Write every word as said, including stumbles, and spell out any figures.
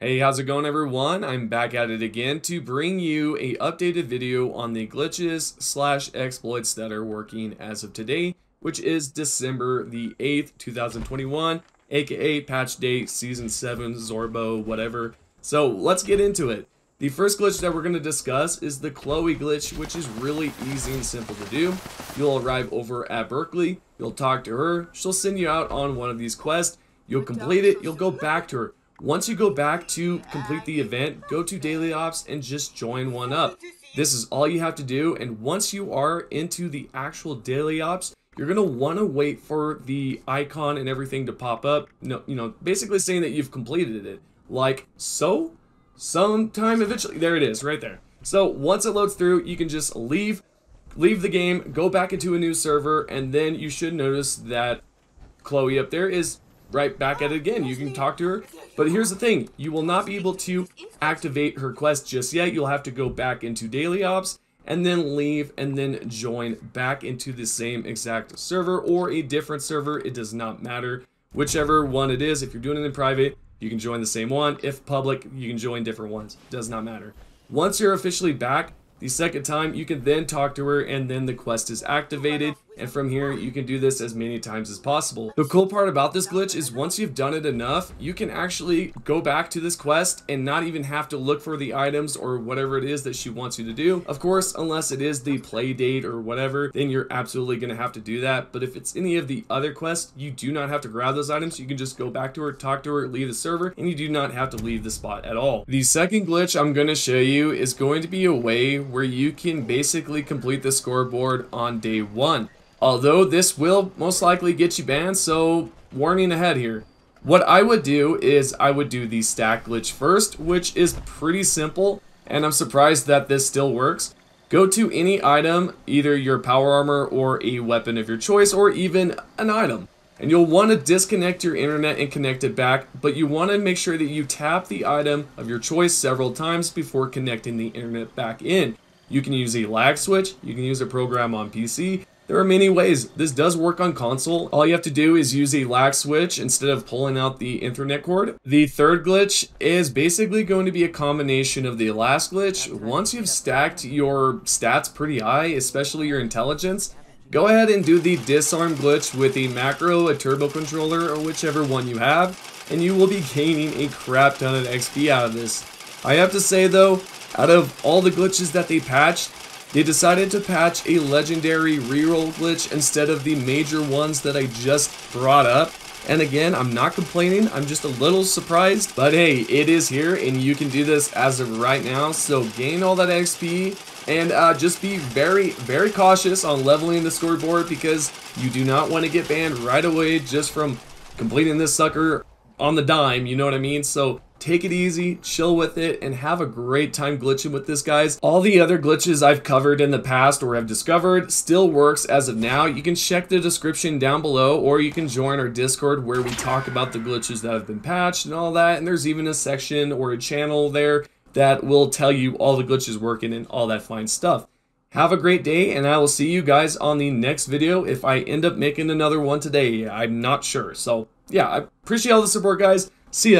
Hey, how's it going everyone? I'm back at it again to bring you a updated video on the glitches slash exploits that are working as of today, which is December the eighth two thousand twenty-one, aka patch date season seven Zorbo whatever. So let's get into it. The first glitch that we're going to discuss is the Chloe glitch, which is really easy and simple to do. You'll arrive over at Berkeley, you'll talk to her, she'll send you out on one of these quests, you'll complete it, you'll go back to her. Once you go back to complete the event, go to daily ops and just join one up. This is all you have to do, and once you are into the actual daily ops, you're gonna wanna wait for the icon and everything to pop up, no, you know, basically saying that you've completed it. Like so, sometime eventually, there it is right there. So once it loads through, you can just leave, leave the game, go back into a new server, and then you should notice that Chloe up there is right back at it again. You can talk to her, but here's the thing, you will not be able to activate her quest just yet. You'll have to go back into daily ops and then leave and then join back into the same exact server or a different server. It does not matter whichever one it is. If you're doing it in private, you can join the same one. If public, you can join different ones. Does not matter. Once you're officially back the second time, you can then talk to her and then the quest is activated. And from here, you can do this as many times as possible. The cool part about this glitch is once you've done it enough, you can actually go back to this quest and not even have to look for the items or whatever it is that she wants you to do. Of course, unless it is the play date or whatever, then you're absolutely going to have to do that. But if it's any of the other quests, you do not have to grab those items. You can just go back to her, talk to her, leave the server, and you do not have to leave the spot at all. The second glitch I'm going to show you is going to be a way where you can basically complete the scoreboard on day one. Although this will most likely get you banned, so warning ahead here. What I would do is I would do the stack glitch first, which is pretty simple, and I'm surprised that this still works. Go to any item, either your power armor or a weapon of your choice, or even an item. And you'll want to disconnect your internet and connect it back, but you want to make sure that you tap the item of your choice several times before connecting the internet back in. You can use a lag switch, you can use a program on P C. There are many ways. This does work on console. All you have to do is use a lag switch instead of pulling out the Ethernet cord. The third glitch is basically going to be a combination of the last glitch. Once you've stacked your stats pretty high, especially your intelligence, go ahead and do the disarm glitch with a macro, a turbo controller, or whichever one you have, and you will be gaining a crap ton of X P out of this. I have to say though, out of all the glitches that they patched, they decided to patch a legendary reroll glitch instead of the major ones that I just brought up. And again, I'm not complaining, I'm just a little surprised. But hey, it is here and you can do this as of right now. So gain all that X P and uh, just be very, very cautious on leveling the scoreboard because you do not want to get banned right away just from completing this sucker on the dime, you know what I mean? So take it easy, chill with it, and have a great time glitching with this, guys. All the other glitches I've covered in the past or have discovered still works as of now. You can check the description down below, or you can join our Discord where we talk about the glitches that have been patched and all that. And there's even a section or a channel there that will tell you all the glitches working and all that fine stuff. Have a great day, and I will see you guys on the next video if I end up making another one today. I'm not sure. So, yeah, I appreciate all the support, guys. See ya.